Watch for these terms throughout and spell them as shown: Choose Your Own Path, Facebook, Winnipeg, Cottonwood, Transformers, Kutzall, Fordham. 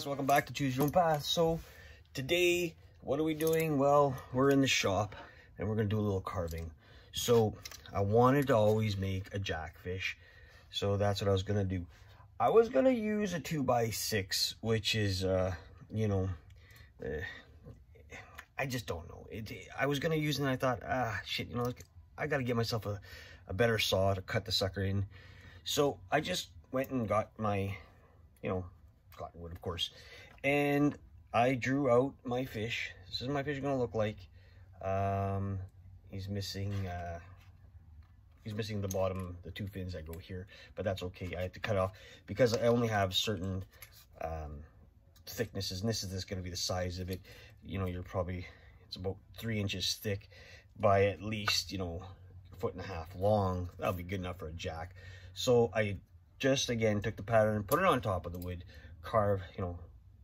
guys, welcome back to Choose Your Own Path. So today, what are we doing? Well, we're in the shop and we're gonna do a little carving. So I wanted to always make a jackfish, so that's what I was gonna do. I was gonna use a 2x6, which is I just don't know. I was gonna use it and I thought, shit, I gotta get myself a better saw to cut the sucker in. So I just went and got my, Cottonwood, of course, and I drew out my fish. This is my fish gonna look like. He's missing the bottom, the two fins that go here, but that's okay. I had to cut off because I only have certain thicknesses, and this is gonna be the size of it. It's about 3 inches thick by at least 1.5 feet long. That'll be good enough for a jack. So I just again took the pattern, put it on top of the wood, carve,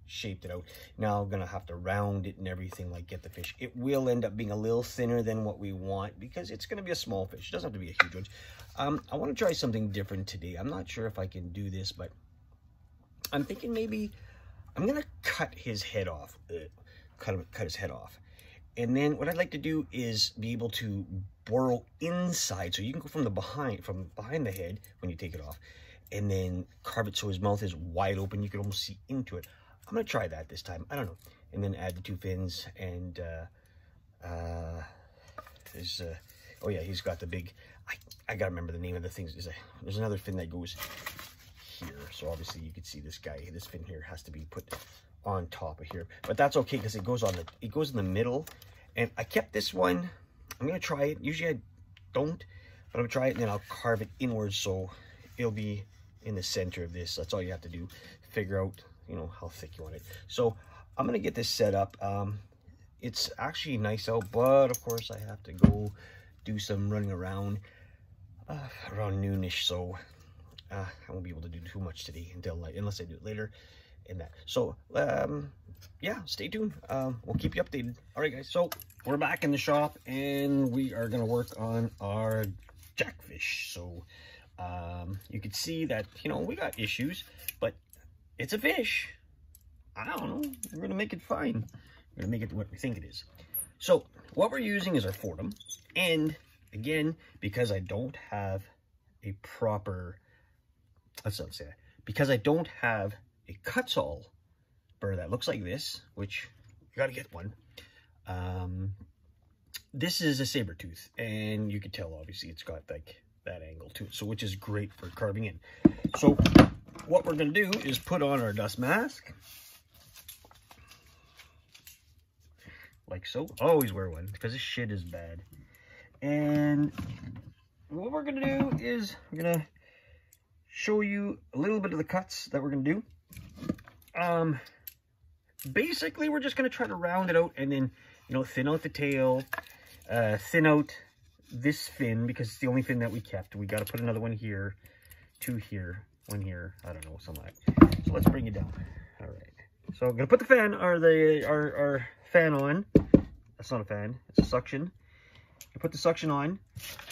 shaped it out. Now I'm gonna have to round it and everything, like get the fish. It will end up being a little thinner than what we want because it's gonna be a small fish. It doesn't have to be a huge one. I want to try something different today. I'm not sure if I can do this, but I'm thinking maybe I'm gonna cut his head off. Cut his head off. And then what I'd like to do is be able to burrow inside. So you can go from behind the head when you take it off, and then carve it so his mouth is wide open. You can almost see into it. I'm gonna try that this time. I don't know. And then add the two fins and oh yeah, he's got the big. I gotta remember the name of the things. There's another fin that goes here. So obviously you can see this guy. This fin here has to be put on top of here, but that's okay because it goes in the middle. And I kept this one. I'm gonna try it. Usually I don't, but I'm gonna try it and then I'll carve it inwards so it'll be in the center of this. That's all you have to do. Figure out how thick you want it. So I'm gonna get this set up. It's actually nice out, but of course I have to go do some running around around noonish, so I won't be able to do too much today unless I do it later in that. So yeah, stay tuned. We'll keep you updated. All right guys, so we're back in the shop and we are gonna work on our jackfish. So you can see that we got issues, but it's a fish. I don't know. We're gonna make it fine. We're gonna make it what we think it is. So what we're using is our Fordham, and again, because I don't have a Kutzall burr that looks like this, which you gotta get one. This is a saber tooth, and you can tell obviously it's got like that angle to it, so which is great for carving in. So what we're going to do is put on our dust mask, like so. Always wear one because this shit is bad. And what we're going to do is we're going to show you a little bit of the cuts that we're going to do. Basically, we're just going to try to round it out and then, thin out the tail, thin out this fin because it's the only fin that we kept. We got to put another one here, two here, one here, I don't know, something like that. So let's bring it down. All right, so I'm gonna put the fan or our fan on. That's not a fan, it's a suction. You put the suction on,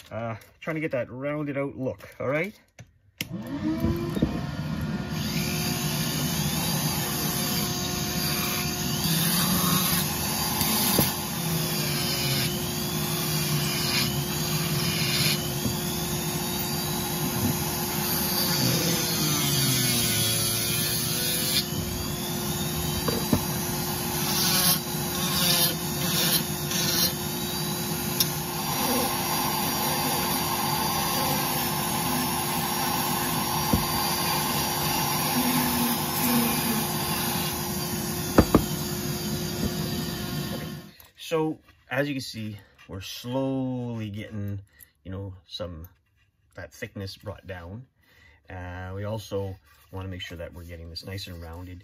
trying to get that rounded out look. All right, so as you can see, we're slowly getting, that thickness brought down. We also want to make sure that we're getting this nice and rounded.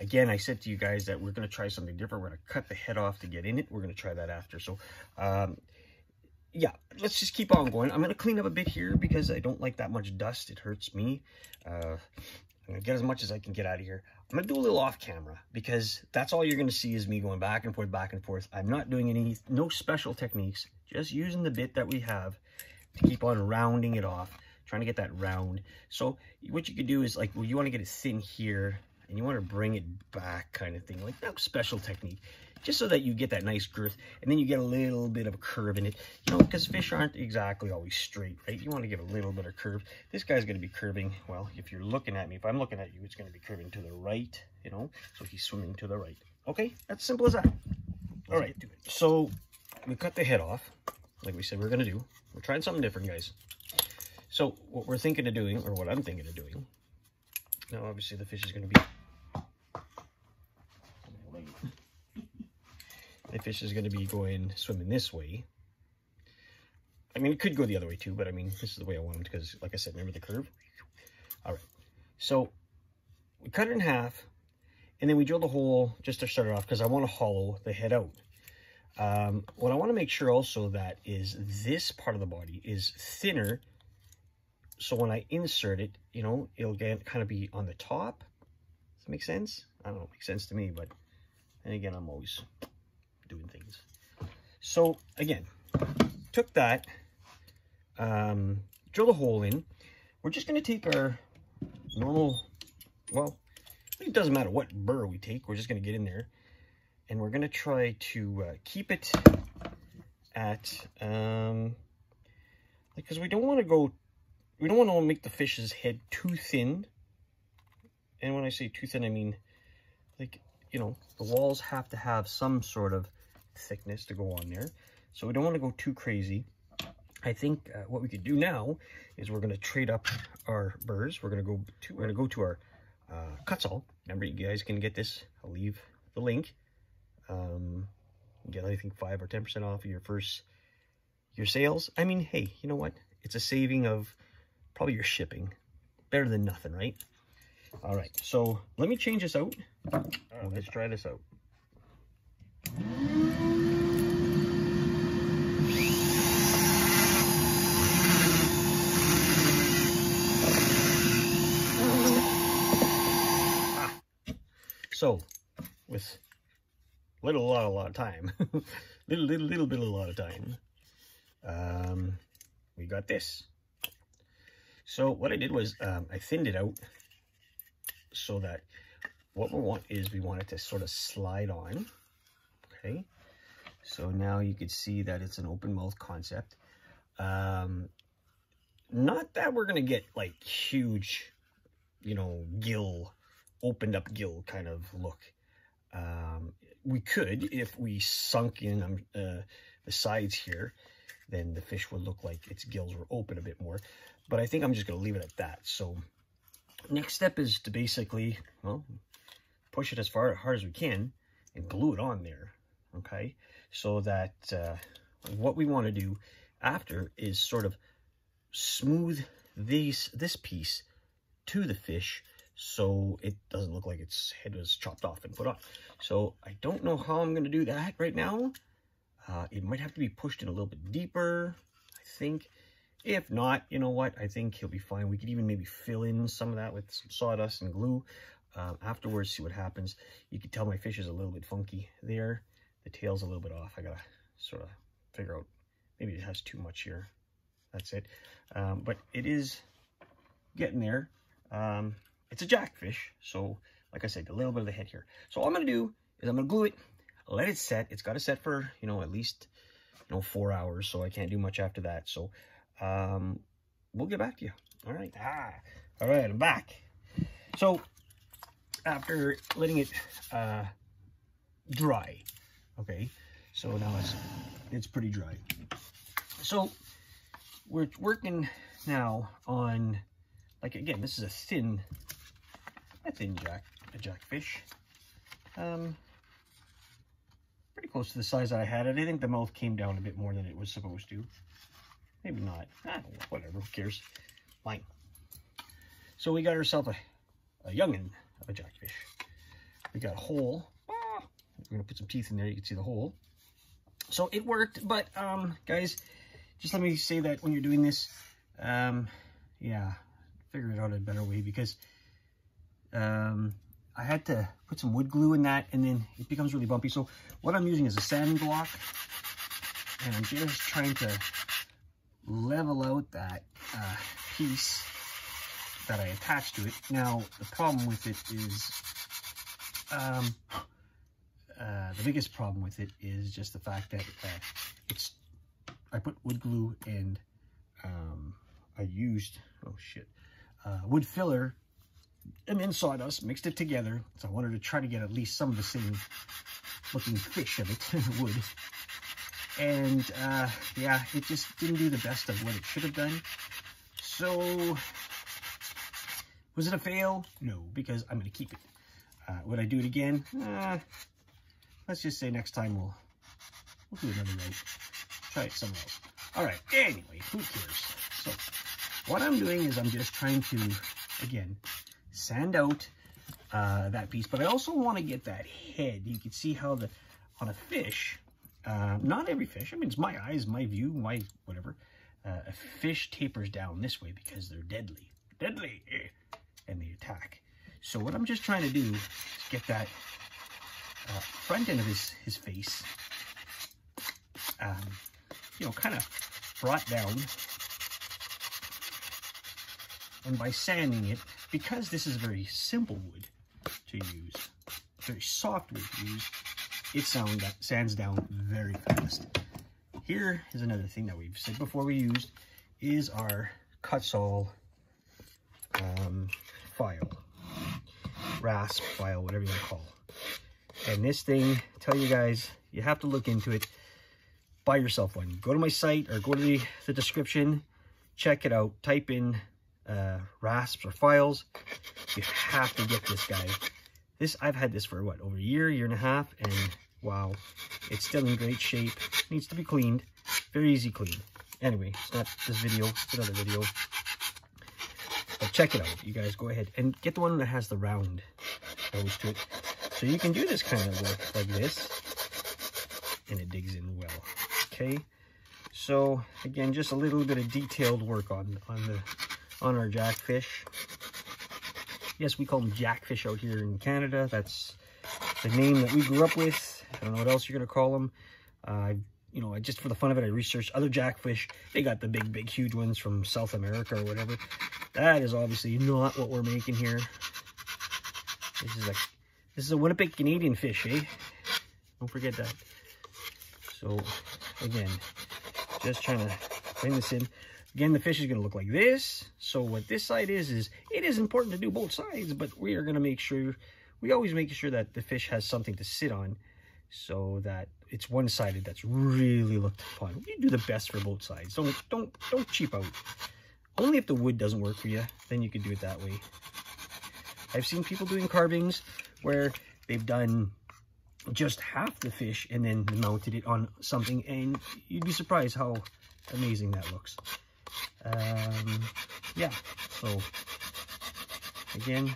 Again, I said to you guys that we're going to try something different. We're going to cut the head off to get in it. We're going to try that after. So, yeah, let's just keep on going. I'm going to clean up a bit here because I don't like that much dust. It hurts me. I'm going to get as much as I can get out of here. I'm going to do a little off camera because that's all you're going to see is me going back and forth, I'm not doing no special techniques, just using the bit that we have to keep on rounding it off, trying to get that round. So what you could do is, you want to get it thin here and you want to bring it back kind of thing, like no special technique, just so that you get that nice girth and then you get a little bit of a curve in it, you know, because fish aren't exactly always straight, right? You want to give a little bit of curve. This guy's going to be curving, well, if you're looking at me, if I'm looking at you, it's going to be curving to the right, you know, so he's swimming to the right. Okay, that's simple as that. All right, so we cut the head off, like we said we're going to do. We're trying something different, guys. So what we're thinking of doing, or what I'm thinking of doing, now obviously the fish is going to be... The fish is going to be going swimming this way. I mean, it could go the other way too, but I mean, this is the way I want it because, like I said, remember the curve? All right. So we cut it in half, and then we drilled a hole just to start it off because I want to hollow the head out. What I want to make sure also that is this part of the body is thinner, so when I insert it, you know, it'll get kind of be on the top. Does that make sense? I don't know. It makes sense to me, but and again, I'm always... doing things. So again, took that, drilled a hole in. We're just going to take our normal, well, it doesn't matter what burr we take, we're just going to get in there and we're going to try to keep it at because we don't want to make the fish's head too thin. And when I say too thin, I mean like, you know, the walls have to have some sort of thickness to go on there. So we don't want to go too crazy. I think what we could do now is we're going to trade up our burrs. We're going to go to our Kutzall. Remember, you guys can get this. I'll leave the link. You get, I think, 5 or 10% off your sales. I mean, hey, you know what? It's a saving of probably your shipping. Better than nothing, right? All right, so let me change this out. Let's try this out. So, with a lot of time, a lot of time, we got this. So what I did was I thinned it out so that what we want is we want it to sort of slide on. Okay, so now you can see that it's an open mouth concept. Not that we're gonna get like huge, you know, gill, opened up gill kind of look. We could, if we sunk in the sides here, then the fish would look like its gills were open a bit more, but I think I'm just gonna leave it at that. So next step is to basically, well, push it as hard as we can and glue it on there, okay? So that what we want to do after is sort of smooth this piece to the fish so it doesn't look like its head was chopped off and put on. So I don't know how I'm going to do that right now. It might have to be pushed in a little bit deeper, I think. If not, you know what, I think he'll be fine. We could even maybe fill in some of that with some sawdust and glue. Afterwards, see what happens. You can tell my fish is a little bit funky there. The tail's a little bit off. I gotta sort of figure out, maybe it has too much here. That's it. But it is getting there. It's a jackfish. So like I said, a little bit of the head here. So all I'm gonna do is I'm gonna glue it, let it set. It's gotta set for, you know, at least, you know, 4 hours. So I can't do much after that. So we'll get back to you. All right. All right, I'm back. So after letting it dry, okay, so now it's pretty dry, so we're working now on, like, again, this is a thin jackfish, pretty close to the size that I had it. I think the mouth came down a bit more than it was supposed to. Maybe not. I don't know, whatever. Who cares? Fine. So we got ourselves a young'un of a jackfish. We got a hole. We're going to put some teeth in there. You can see the hole. So it worked. But, guys, just let me say that when you're doing this, yeah, figure it out a better way, because I had to put some wood glue in that, and then it becomes really bumpy. So what I'm using is a sand block, and I'm just trying to level out that piece that I attached to it. Now, the problem with it is The biggest problem with it is just the fact that I put wood glue and I used wood filler and then sawdust, mixed it together. So I wanted to try to get at least some of the same looking fish of it, wood. And yeah, it just didn't do the best of what it should have done. So was it a fail? No, because I'm going to keep it. Would I do it again? Let's just say next time we'll do another night. Try it somewhere else. All right, anyway, who cares? So what I'm doing is I'm just trying to, again, sand out that piece, but I also want to get that head. You can see how the, on a fish, not every fish, I mean, it's my eyes, my view, my whatever, a fish tapers down this way because they're deadly, and they attack. So what I'm just trying to do is get that front end of his face, you know, kind of brought down. And by sanding it, because this is very simple wood to use, very soft wood to use, it sands down very fast. Here is another thing that we've said before we used, is our Kutzall file, rasp file, whatever you want to call it. And this thing, I tell you guys, you have to look into it. Buy yourself one. Go to my site or go to the description, check it out, type in rasps or files. You have to get this guy. This, I've had this for what, over a year, year and a half, and wow, it's still in great shape. Needs to be cleaned, very easy clean. Anyway, it's not this video, it's another video, but check it out. You guys go ahead and get the one that has the round nose to it, so you can do this kind of work like this, and it digs in well. Okay, so again, just a little bit of detailed work on our jackfish. Yes, we call them jackfish out here in Canada. That's the name that we grew up with. I don't know what else you're gonna call them. You know, just for the fun of it, I researched other jackfish. They got the big huge ones from South America or whatever. That is obviously not what we're making here. This is a Winnipeg Canadian fish, eh? Don't forget that. So again, just trying to bring this in. Again, the fish is going to look like this. So what this side is it is important to do both sides, but we are going to make sure, we always make sure that the fish has something to sit on so that it's one-sided that's really looked upon. You do the best for both sides. Don't cheap out. Only if the wood doesn't work for you, then you can do it that way. I've seen people doing carvings where they've done just half the fish and then mounted it on something, and you'd be surprised how amazing that looks. Yeah, so again,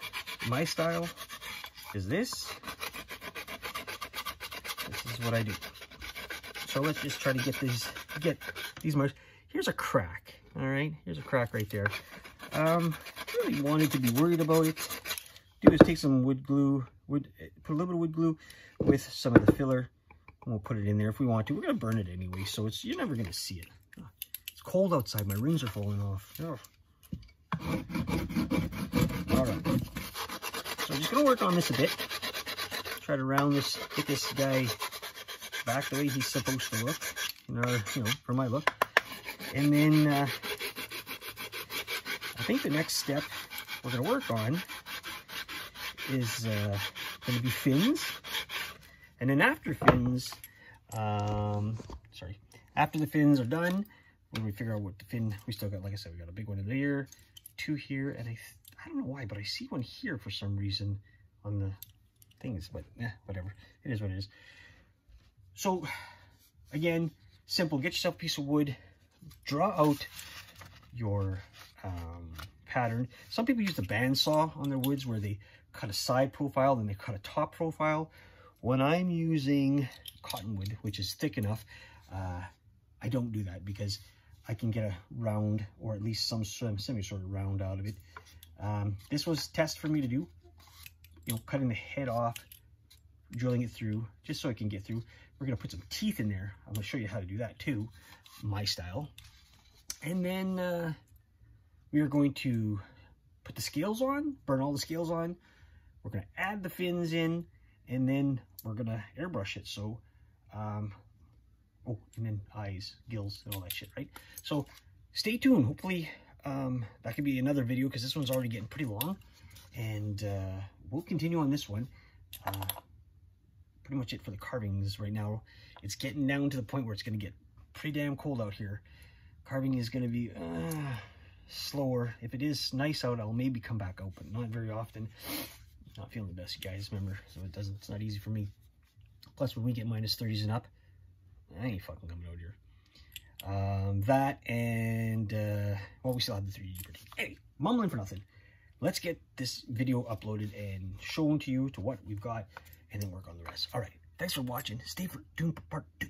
my style is this is what I do. So let's just try to get these marks. Here's a crack. All right, here's a crack right there. Really wanted to be worried about it. Do is take some wood glue, put a little bit of wood glue with some of the filler, and we'll put it in there if we want to. We're gonna burn it anyway, so it's, you're never gonna see it. Cold outside, my rings are falling off. Oh. All right, so I'm just gonna work on this a bit, try to round this, get this guy back the way he's supposed to look, you know, for my look. And then I think the next step we're gonna work on is gonna be fins, and then after fins, after the fins are done. When we figure out what the fin, we still got, like I said, we got a big one in there, two here, and I don't know why, but I see one here for some reason on the things, but whatever, it is what it is. So again, simple, get yourself a piece of wood, draw out your pattern. Some people use the bandsaw on their woods where they cut a side profile, then they cut a top profile. When I'm using cottonwood, which is thick enough, I don't do that because I can get a round, or at least some semi-sort of round out of it. This was a test for me to do, you know, cutting the head off, drilling it through, just so I can get through. We're going to put some teeth in there. I'm going to show you how to do that too, my style. And then we are going to put the scales on, burn all the scales on. We're going to add the fins in, and then we're gonna airbrush it. So and then eyes, gills, and all that shit, right? So stay tuned. Hopefully that could be another video, because this one's already getting pretty long, and we'll continue on this one. Pretty much it for the carvings right now. It's getting down to the point where it's going to get pretty damn cold out here. Carving is going to be slower. If it is nice out, I'll maybe come back out, but not very often. Not feeling the best, you guys, remember, so it's not easy for me. Plus, when we get minus 30s and up, I ain't fucking coming out here. That and well, we still have the 3D printing. Hey, mumbling for nothing. Let's get this video uploaded and shown to you to what we've got, and then work on the rest. All right, thanks for watching. Stay tuned for part 2.